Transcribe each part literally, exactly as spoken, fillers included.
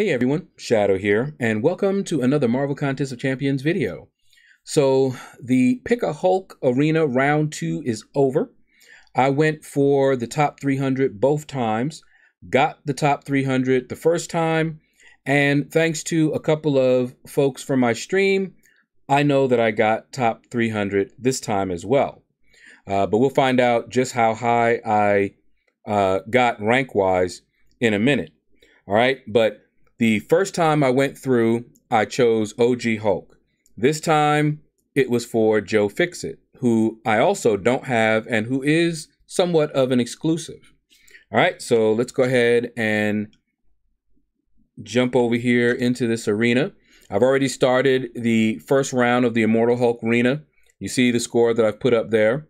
Hey everyone, Shadow here, and welcome to another Marvel Contest of Champions video. So the Pick a Hulk Arena round two is over. I went for the top three hundred both times, got the top three hundred the first time, and thanks to a couple of folks from my stream, I know that I got top three hundred this time as well. Uh, but we'll find out just how high I uh, got rank-wise in a minute. All right, but the first time I went through, I chose O G Hulk. This time, it was for Joe Fixit, who I also don't have and who is somewhat of an exclusive. All right, so let's go ahead and jump over here into this arena. I've already started the first round of the Immortal Hulk arena. You see the score that I've put up there.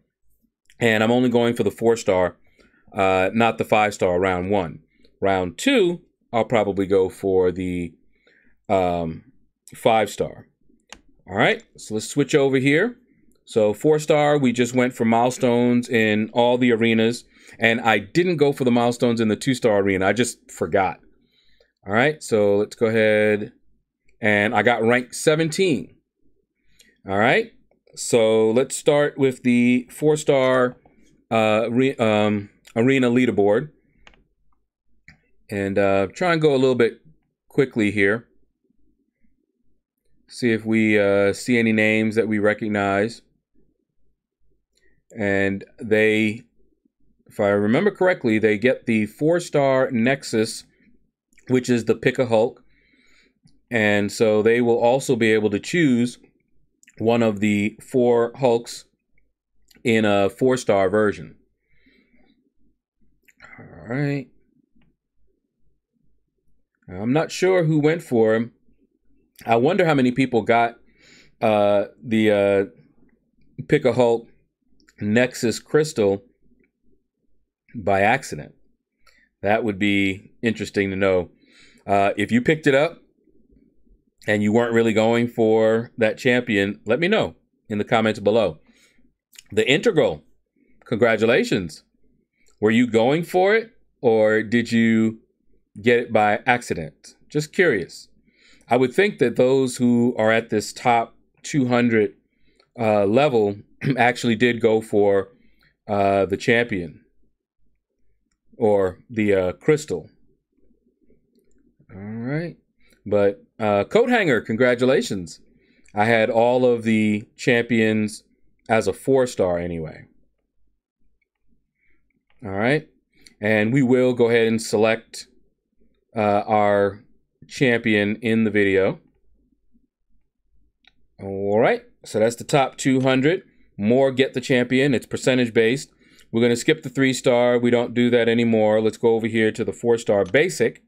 And I'm only going for the four-star, uh, not the five-star round one. Round two, I'll probably go for the um, five star. All right, so let's switch over here. So four star, we just went for milestones in all the arenas. And I didn't go for the milestones in the two star arena. I just forgot. All right, so let's go ahead. And I got rank seventeen. All right, so let's start with the four star uh, re um, arena leaderboard. And uh, try and go a little bit quickly here. See if we uh, see any names that we recognize. And they, if I remember correctly, they get the four-star Nexus, which is the Pick a Hulk. And so they will also be able to choose one of the four Hulks in a four-star version. All right. I'm not sure who went for him. I wonder how many people got uh, the uh, Pick a Hulk Nexus Crystal by accident. That would be interesting to know. Uh, if you picked it up and you weren't really going for that champion, let me know in the comments below. The Integral, congratulations. Were you going for it or did you get it by accident? Just curious. I would think that those who are at this top two hundred uh, level actually did go for uh, the champion or the uh, crystal. All right. But uh, Coat Hanger, congratulations. I had all of the champions as a four-star anyway. All right. And we will go ahead and select Uh, our champion in the video. All right, so that's the top two hundred. More get the champion. It's percentage based. We're going to skip the three star. We don't do that anymore. Let's go over here to the four star basic.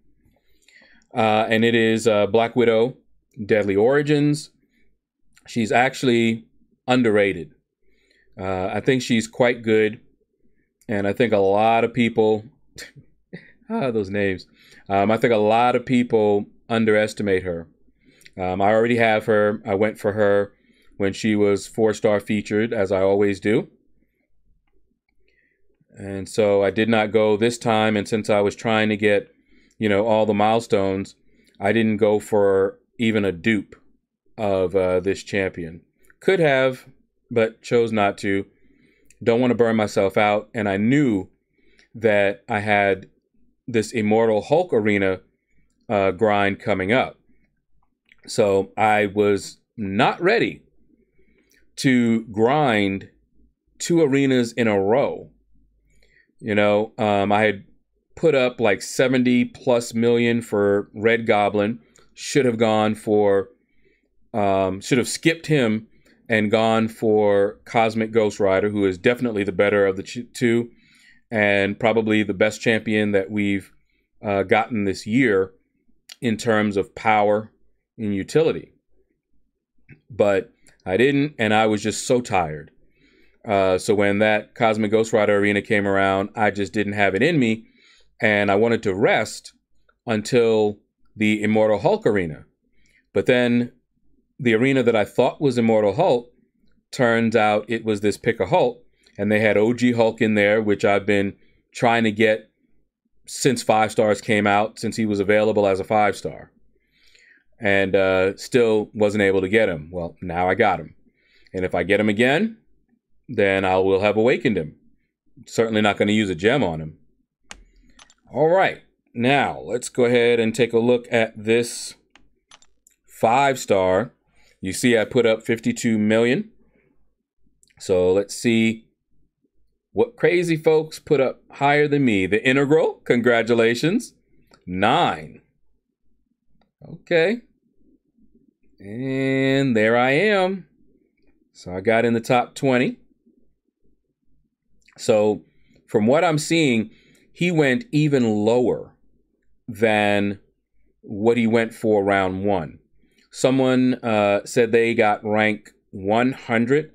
Uh, and it is uh, Black Widow, Deadly Origins. She's actually underrated. Uh, I think she's quite good. And I think a lot of people... Ah, those names. Um, I think a lot of people underestimate her. Um, I already have her. I went for her when she was four-star featured, as I always do. And so I did not go this time. And since I was trying to get, you know, all the milestones, I didn't go for even a dupe of uh, this champion. Could have, but chose not to. Don't want to burn myself out. And I knew that I had this Immortal Hulk arena uh, grind coming up. So I was not ready to grind two arenas in a row. You know, um, I had put up like seventy plus million for Red Goblin. Should have gone for, um, should have skipped him and gone for Cosmic Ghost Rider, who is definitely the better of the two. And probably the best champion that we've uh, gotten this year in terms of power and utility. But I didn't, and I was just so tired. Uh, so when that Cosmic Ghost Rider arena came around, I just didn't have it in me. And I wanted to rest until the Immortal Hulk arena. But then the arena that I thought was Immortal Hulk, turns out it was this Pick a Hulk. And they had O G Hulk in there, which I've been trying to get since five stars came out, since he was available as a five star, and uh, still wasn't able to get him. Well, now I got him. And if I get him again, then I will have awakened him. Certainly not going to use a gem on him. All right. Now, let's go ahead and take a look at this five star. You see I put up fifty-two million. So let's see what crazy folks put up higher than me. The integral, congratulations, nine. Okay. And there I am. So I got in the top twenty. So from what I'm seeing, he went even lower than what he went for round one. Someone uh, said they got rank one hundred,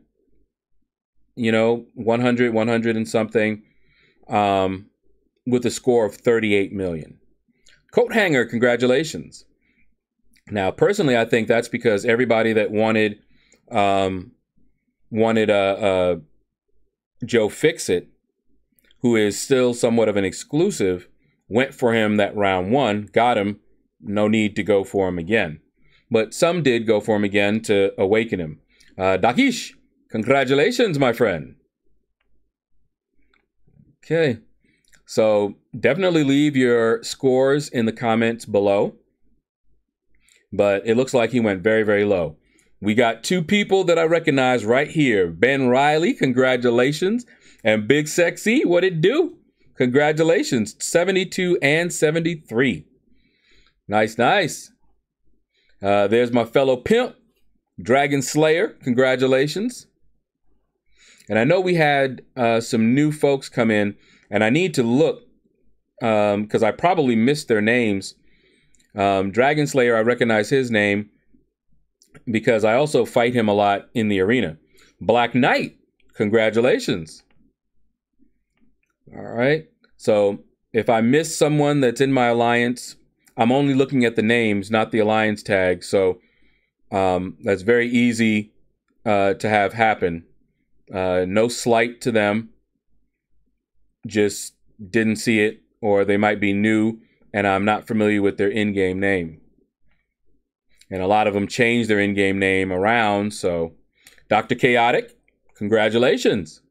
you know, one hundred, one hundred and something, um, with a score of thirty-eight million. Coat hanger, congratulations. Now, personally, I think that's because everybody that wanted um, wanted a, a Joe Fixit, who is still somewhat of an exclusive, went for him that round one, got him, no need to go for him again. But some did go for him again to awaken him. Uh, Dakish, congratulations, my friend. Okay, so definitely leave your scores in the comments below. But it looks like he went very, very low. We got two people that I recognize right here. Ben Riley, congratulations. And Big Sexy, what it do? Congratulations, seventy-two and seventy-three. Nice, nice. Uh, there's my fellow pimp, Dragon Slayer, congratulations. And I know we had uh, some new folks come in, and I need to look, because um, I probably missed their names. Um, Dragon Slayer, I recognize his name, because I also fight him a lot in the arena. Black Knight, congratulations. All right, so if I miss someone that's in my alliance, I'm only looking at the names, not the alliance tag. So um, that's very easy uh, to have happen. Uh, no slight to them. Just didn't see it, or they might be new and I'm not familiar with their in-game name. And a lot of them change their in-game name around. So Doctor Chaotic, congratulations.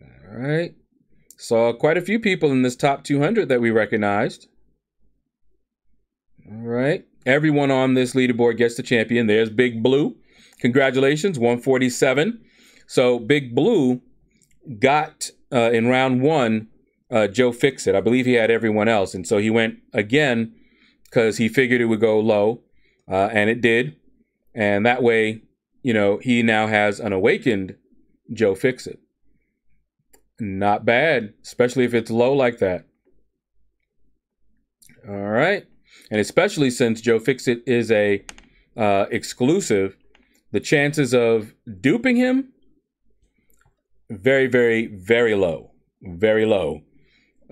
All right, saw quite a few people in this top two hundred that we recognized. All right, everyone on this leaderboard gets the champion. There's Big Blue. Congratulations, one forty-seven. So Big Blue got, uh, in round one, uh, Joe Fixit. I believe he had everyone else. And so he went again because he figured it would go low, uh, and it did. And that way, you know, he now has an awakened Joe Fixit. Not bad, especially if it's low like that. All right. And especially since Joe Fixit is a uh, exclusive, the chances of duping him, very, very, very low. Very low.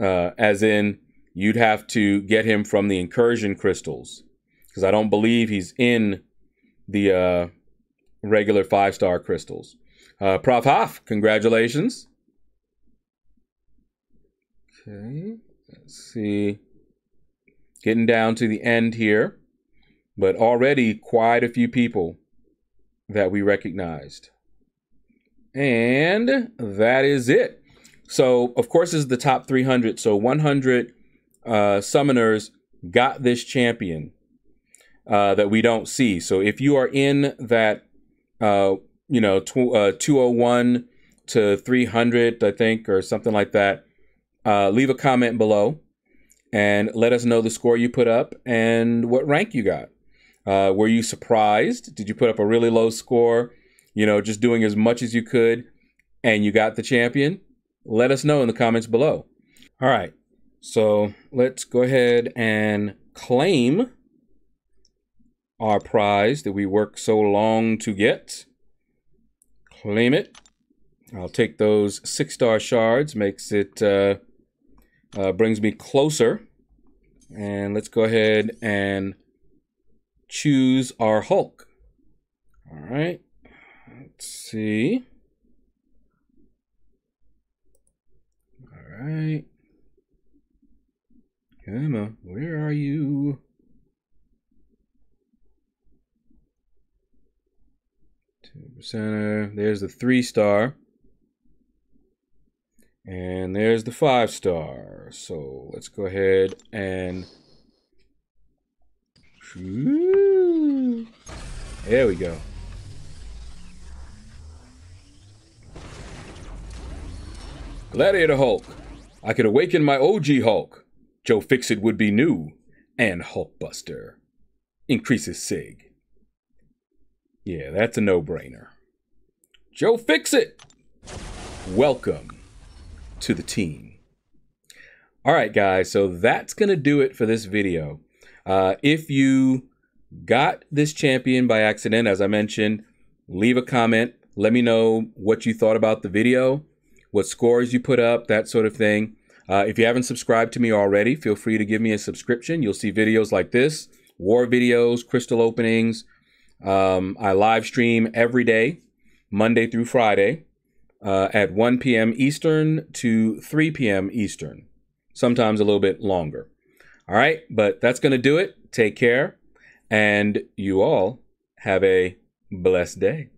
Uh, as in, you'd have to get him from the incursion crystals, because I don't believe he's in the uh, regular five-star crystals. Uh, Prof Hoff, congratulations. Okay, let's see. Getting down to the end here, but already quite a few people that we recognized. And that is it. So, of course, this is the top three hundred. So one hundred uh, summoners got this champion uh, that we don't see. So if you are in that, uh, you know, tw uh, two oh one to three hundred, I think, or something like that, Uh, leave a comment below and let us know the score you put up and what rank you got. Uh, were you surprised? Did you put up a really low score, you know, just doing as much as you could, and you got the champion? Let us know in the comments below. All right, so let's go ahead and claim our prize that we worked so long to get. Claim it. I'll take those six-star shards, makes it, uh, uh, brings me closer. And let's go ahead and choose our Hulk. All right, let's see. All right, Emma, where are you? Two percenter. There's the three star. And there's the five star. So let's go ahead and. There we go. Gladiator Hulk. I could awaken my O G Hulk. Joe Fixit would be new. And Hulkbuster. Increases sig. Yeah, that's a no-brainer. Joe Fixit! Welcome to the team. All right, guys, so that's going to do it for this video. Uh, if you got this champion by accident, as I mentioned, leave a comment. Let me know what you thought about the video, what scores you put up, that sort of thing. Uh, if you haven't subscribed to me already, feel free to give me a subscription. You'll see videos like this, war videos, crystal openings. Um, I live stream every day, Monday through Friday, uh, at one P M Eastern to three P M Eastern, sometimes a little bit longer. All right, but that's going to do it. Take care, and you all have a blessed day.